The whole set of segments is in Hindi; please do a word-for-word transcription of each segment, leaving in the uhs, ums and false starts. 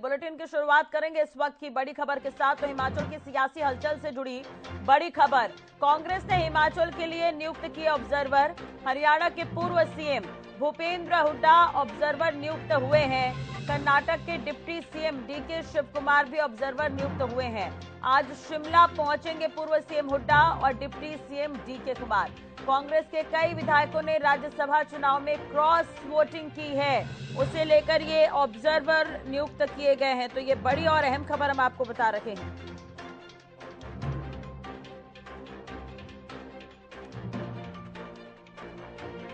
बुलेटिन की शुरुआत करेंगे इस वक्त की बड़ी खबर के साथ। तो हिमाचल की सियासी हलचल से जुड़ी बड़ी खबर, कांग्रेस ने हिमाचल के लिए नियुक्त किए ऑब्जर्वर। हरियाणा के पूर्व सीएम भूपेंद्र हुड्डा ऑब्जर्वर नियुक्त हुए हैं। कर्नाटक के डिप्टी सीएम डीके शिवकुमार भी ऑब्जर्वर नियुक्त हुए हैं। आज शिमला पहुंचेंगे पूर्व सीएम हुड्डा और deputy CM DK Kumar. Congress के कई विधायकों ने राज्यसभा चुनाव में क्रॉस वोटिंग की है, उसे लेकर ये ऑब्जर्वर नियुक्त किए गए हैं। तो ये बड़ी और अहम खबर हम आपको बता रहे हैं।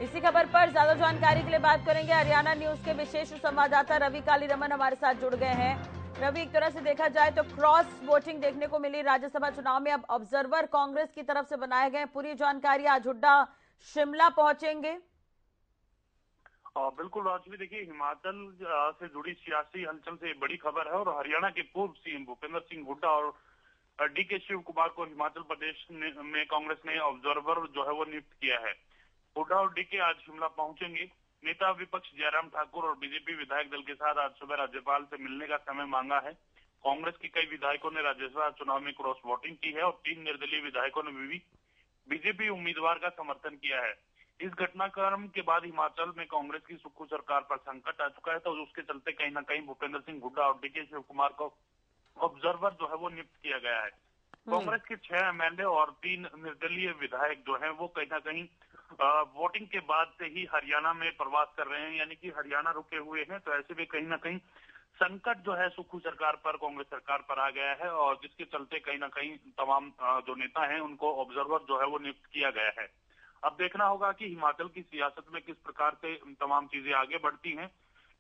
इसी खबर पर ज्यादा जानकारी के लिए बात करेंगे, हरियाणा न्यूज के विशेष संवाददाता रवि कालीरमन हमारे साथ जुड़ गए हैं। रवि, एक तरह से देखा जाए तो क्रॉस वोटिंग देखने को मिली राज्यसभा चुनाव में। अब ऑब्जर्वर कांग्रेस की तरफ से बनाए गए, पूरी जानकारी। आज हुड्डा शिमला पहुंचेंगे। बिल्कुल राजवी, देखिए हिमाचल से जुड़ी सियासी हलचल से बड़ी खबर है और हरियाणा के पूर्व सीएम भूपेंद्र सिंह हुड्डा और डी के शिव कुमार को हिमाचल प्रदेश में कांग्रेस ने ऑब्जर्वर जो है वो नियुक्त किया है। हुड्डा और डी के आज शिमला पहुंचेंगे। नेता विपक्ष जयराम ठाकुर और बीजेपी विधायक दल के साथ आज सुबह राज्यपाल से मिलने का समय मांगा है। कांग्रेस के कई विधायकों ने राज्यसभा चुनाव में क्रॉस वोटिंग की है और तीन निर्दलीय विधायकों ने भी बीजेपी उम्मीदवार का समर्थन किया है। इस घटनाक्रम के बाद हिमाचल में कांग्रेस की सुक्खू सरकार पर संकट आ चुका है, तो उसके चलते कहीं ना कहीं भूपेंद्र सिंह हुड्डा और डीके शिव कुमार को ऑब्जर्वर जो है वो नियुक्त किया गया है। कांग्रेस के छह एमएलए और तीन निर्दलीय विधायक जो है वो कहीं ना कहीं आ, वोटिंग के बाद से ही हरियाणा में प्रवास कर रहे हैं, यानी कि हरियाणा रुके हुए हैं। तो ऐसे में कहीं ना कहीं संकट जो है सुक्खू सरकार पर, कांग्रेस सरकार पर आ गया है और जिसके चलते कहीं ना कहीं तमाम जो नेता हैं उनको ऑब्जर्वर जो है वो नियुक्त किया गया है। अब देखना होगा कि हिमाचल की सियासत में किस प्रकार से तमाम चीजें आगे बढ़ती हैं,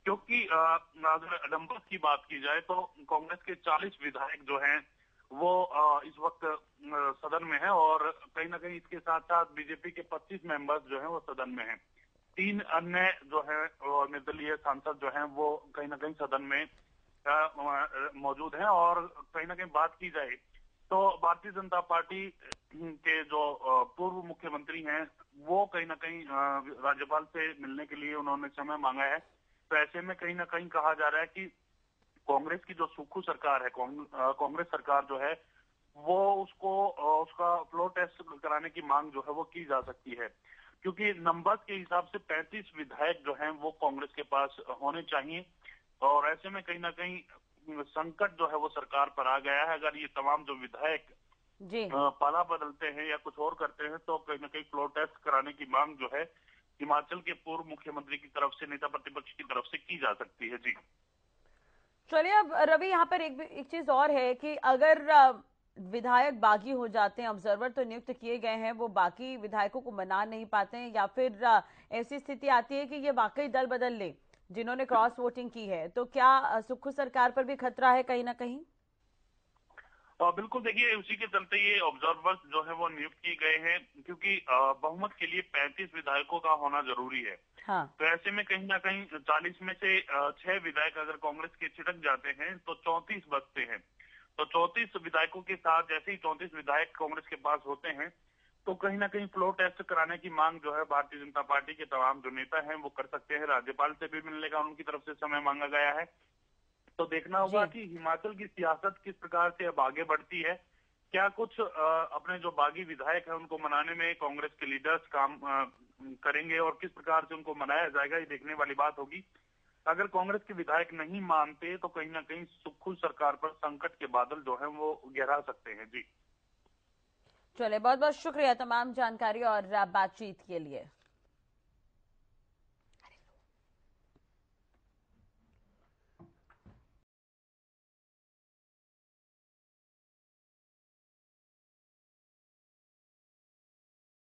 क्योंकि अगर नंबर्स की बात की जाए तो कांग्रेस के चालीस विधायक जो हैं वो इस वक्त सदन में है और कहीं ना कहीं इसके साथ साथ बीजेपी के पच्चीस मेंबर्स जो हैं वो सदन में हैं। तीन अन्य जो है निर्दलीय सांसद जो हैं वो कहीं ना कहीं सदन में मौजूद हैं। और कहीं ना कहीं बात की जाए तो भारतीय जनता पार्टी के जो पूर्व मुख्यमंत्री हैं वो कहीं ना कहीं राज्यपाल से मिलने के लिए उन्होंने समय मांगा है। तो ऐसे में कहीं ना कहीं कहा जा रहा है कि कांग्रेस की जो सुक्खू सरकार है, कांग्रेस सरकार जो है वो उसको उसका फ्लोर टेस्ट कराने की मांग जो है वो की जा सकती है, क्योंकि नंबर्स के हिसाब से पैंतीस विधायक जो हैं वो कांग्रेस के पास होने चाहिए। और ऐसे में कहीं ना कहीं संकट जो है वो सरकार पर आ गया है। अगर ये तमाम जो विधायक जी पाला बदलते हैं या कुछ और करते हैं तो कहीं ना कहीं फ्लोर टेस्ट कराने की मांग जो है हिमाचल के पूर्व मुख्यमंत्री की तरफ से, नेता प्रतिपक्ष की तरफ से की जा सकती है। जी चलिए, अब रवि यहाँ पर एक एक चीज और है कि अगर विधायक बागी हो जाते हैं, ऑब्जर्वर तो नियुक्त किए गए हैं, वो बाकी विधायकों को मना नहीं पाते हैं या फिर ऐसी स्थिति आती है कि ये वाकई दल बदल ले जिन्होंने क्रॉस वोटिंग की है, तो क्या सुक्खू सरकार पर भी खतरा है कहीं ना कहीं? बिल्कुल, देखिए उसी के चलते ये ऑब्जर्वर्स जो है वो नियुक्त किए गए हैं, क्योंकि बहुमत के लिए पैंतीस विधायकों का होना जरूरी है। हाँ। तो ऐसे में कहीं ना कहीं चालीस में से छह विधायक अगर कांग्रेस के छिटक जाते हैं तो चौंतीस बचते हैं। तो चौंतीस विधायकों के साथ जैसे ही चौंतीस विधायक कांग्रेस के पास होते हैं तो कहीं ना कहीं फ्लोर टेस्ट कराने की मांग जो है भारतीय जनता पार्टी के तमाम जो नेता है वो कर सकते हैं। राज्यपाल से भी मिलने का उनकी तरफ से समय मांगा गया है। तो देखना होगा कि हिमाचल की सियासत किस प्रकार से अब आगे बढ़ती है। क्या कुछ आ, अपने जो बागी विधायक हैं उनको मनाने में कांग्रेस के लीडर्स काम आ, करेंगे और किस प्रकार से उनको मनाया जाएगा, ये देखने वाली बात होगी। अगर कांग्रेस के विधायक नहीं मानते तो कहीं ना कहीं सुक्खू सरकार पर संकट के बादल जो हैं वो गहरा सकते हैं। जी चलिए, बहुत बहुत शुक्रिया तमाम जानकारी और बातचीत के लिए।